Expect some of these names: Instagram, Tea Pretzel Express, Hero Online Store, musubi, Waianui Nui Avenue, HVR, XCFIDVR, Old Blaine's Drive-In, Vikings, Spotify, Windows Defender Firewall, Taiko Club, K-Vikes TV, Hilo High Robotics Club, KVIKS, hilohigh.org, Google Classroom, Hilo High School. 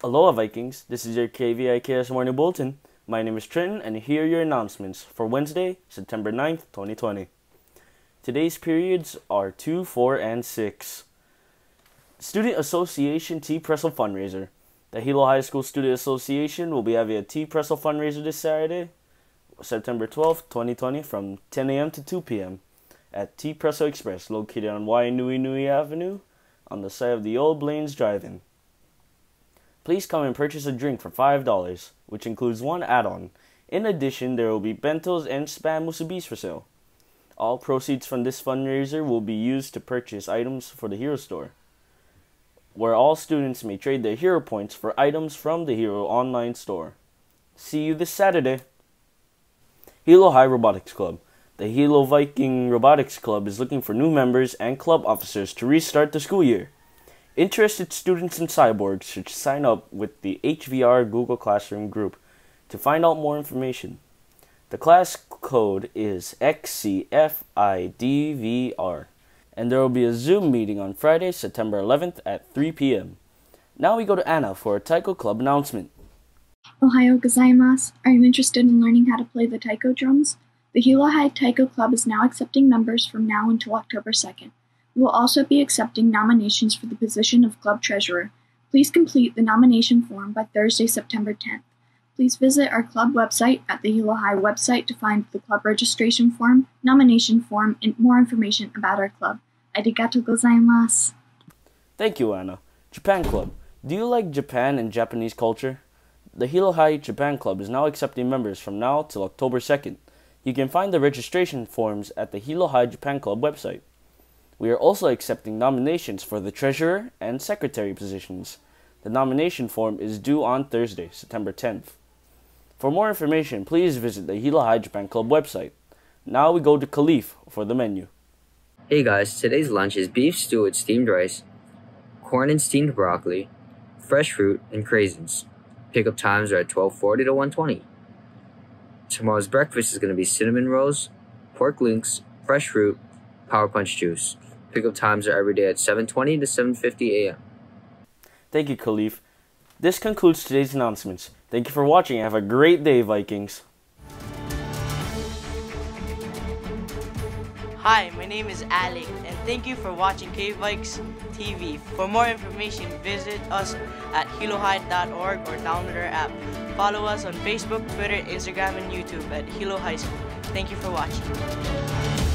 Aloha Vikings, this is your KVIKS Morning Bulletin. My name is Trenton and here are your announcements for Wednesday, September 9th, 2020. Today's periods are 2, 4, and 6. Student Association Tea Pretzel Fundraiser. The Hilo High School Student Association will be having a Tea Pretzel Fundraiser this Saturday, September 12th, 2020 from 10 a.m. to 2 p.m. at Tea Pretzel Express located on Waianui Nui Avenue on the site of the Old Blaine's Drive-In. Please come and purchase a drink for $5, which includes one add-on. In addition, there will be bentos and spam musubis for sale. All proceeds from this fundraiser will be used to purchase items for the Hero Store, where all students may trade their Hero Points for items from the Hero Online Store. See you this Saturday! Hilo High Robotics Club. The Hilo Viking Robotics Club is looking for new members and club officers to restart the school year. Interested students in cyborgs should sign up with the HVR Google Classroom group to find out more information. The class code is XCFIDVR, and there will be a Zoom meeting on Friday, September 11th at 3 p.m. Now we go to Anna for a Taiko Club announcement. Ohayo gozaimasu. Are you interested in learning how to play the taiko drums? The Hilo High Taiko Club is now accepting members from now until October 2nd. We will also be accepting nominations for the position of Club Treasurer. Please complete the nomination form by Thursday, September 10th. Please visit our club website at the Hilo High website to find the club registration form, nomination form, and more information about our club. Arigatou gozaimasu! Thank you, Anna. Japan Club. Do you like Japan and Japanese culture? The Hilo High Japan Club is now accepting members from now till October 2nd. You can find the registration forms at the Hilo High Japan Club website. We are also accepting nominations for the treasurer and secretary positions. The nomination form is due on Thursday, September 10th. For more information, please visit the Hilo High Japan Club website. Now we go to Khalif for the menu. Hey guys, today's lunch is beef stew with steamed rice, corn and steamed broccoli, fresh fruit, and craisins. Pickup times are at 12:40 to 1:20. Tomorrow's breakfast is going to be cinnamon rolls, pork links, fresh fruit, power punch juice. Pickup times are every day at 7:20 to 7:50 a.m. Thank you, Khalif. This concludes today's announcements. Thank you for watching and have a great day, Vikings. Hi, my name is Alec, and thank you for watching K-Vikes TV. For more information, visit us at hilohigh.org or download our app. Follow us on Facebook, Twitter, Instagram, and YouTube at Hilo High School. Thank you for watching.